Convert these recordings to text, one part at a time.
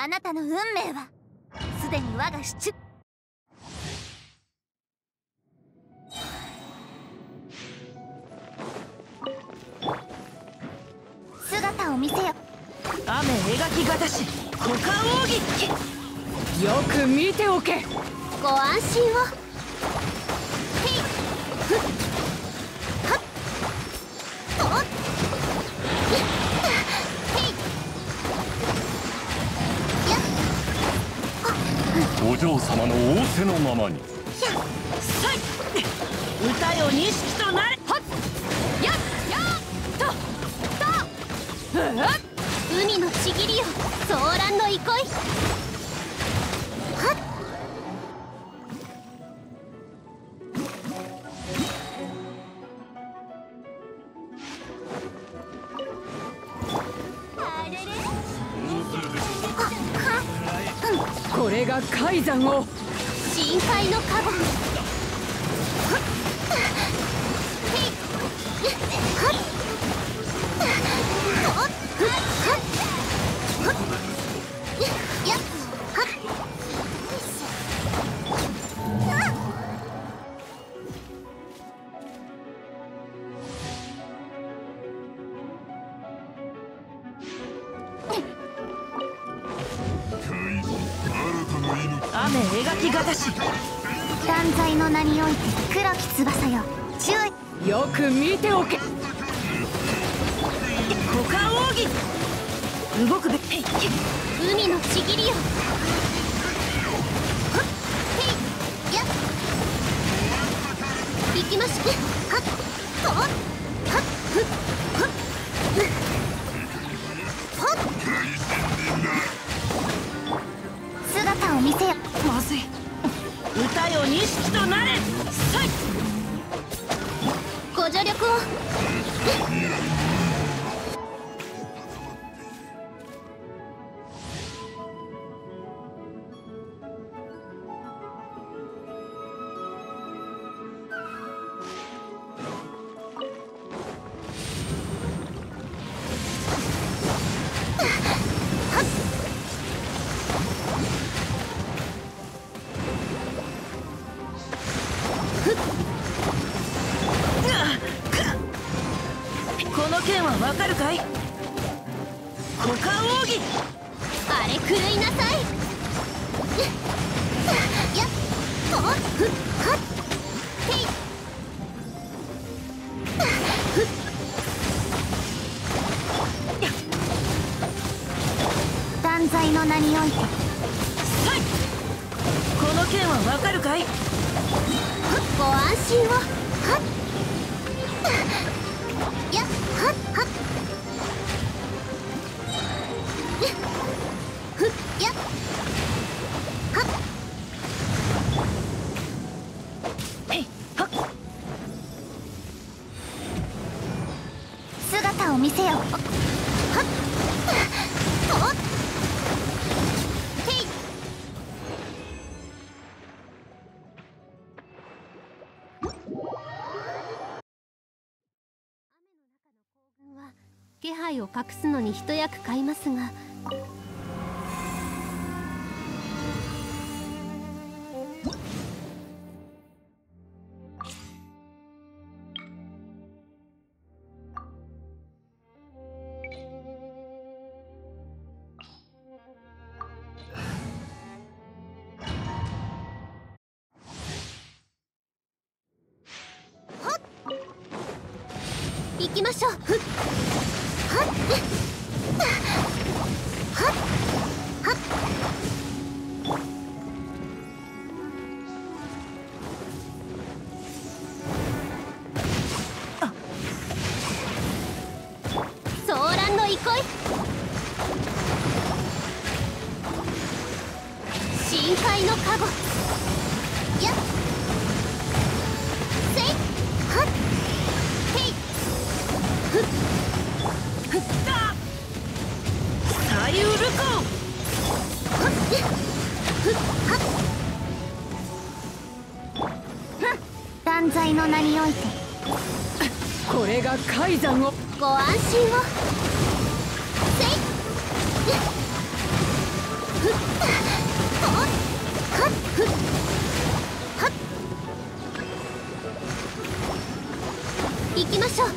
あなたの運命はすでに我が手中。姿を見せよ。雨描きがたし股間奥義。よく見ておけ。ご安心を。ひっはっとっ。お嬢様の仰せのままに。歌よ錦となれ。はっやっやっとと海のちぎりよ、騒乱の憩い。はっ海山を深海のカバン。気配を隠すのに一役買いますが。存在の名において、これが海山を。ご安心を。せいっはっはっ行きましょう。はっ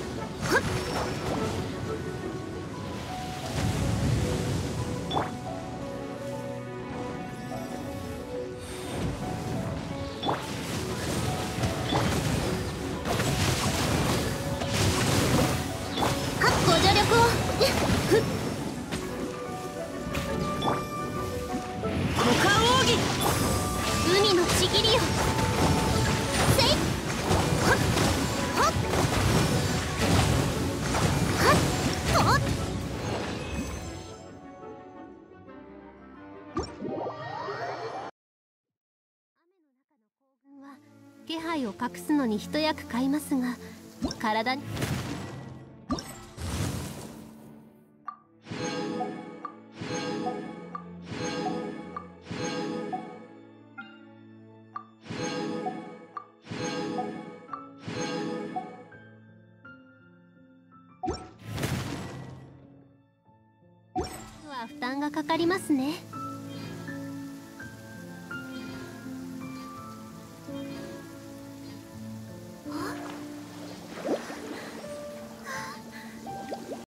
気配を隠すのに一役買いますが、体には負担がかかりますね。